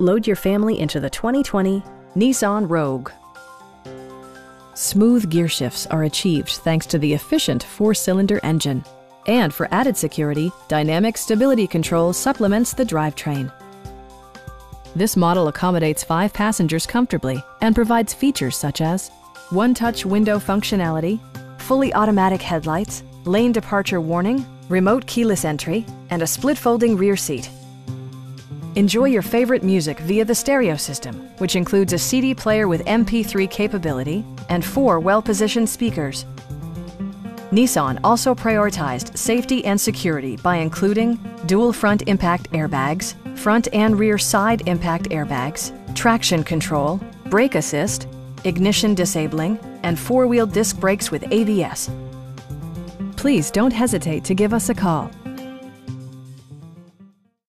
Load your family into the 2020 Nissan Rogue. Smooth gear shifts are achieved thanks to the efficient four-cylinder engine. And for added security, dynamic stability control supplements the drivetrain. This model accommodates 5 passengers comfortably and provides features such as one-touch window functionality, fully automatic headlights, lane departure warning, remote keyless entry, and a split-folding rear seat. Enjoy your favorite music via the stereo system, which includes a CD player with MP3 capability and 4 well-positioned speakers. Nissan also prioritized safety and security by including dual front impact airbags, front and rear side impact airbags, traction control, brake assist, ignition disabling, and 4-wheel disc brakes with ABS. Please don't hesitate to give us a call.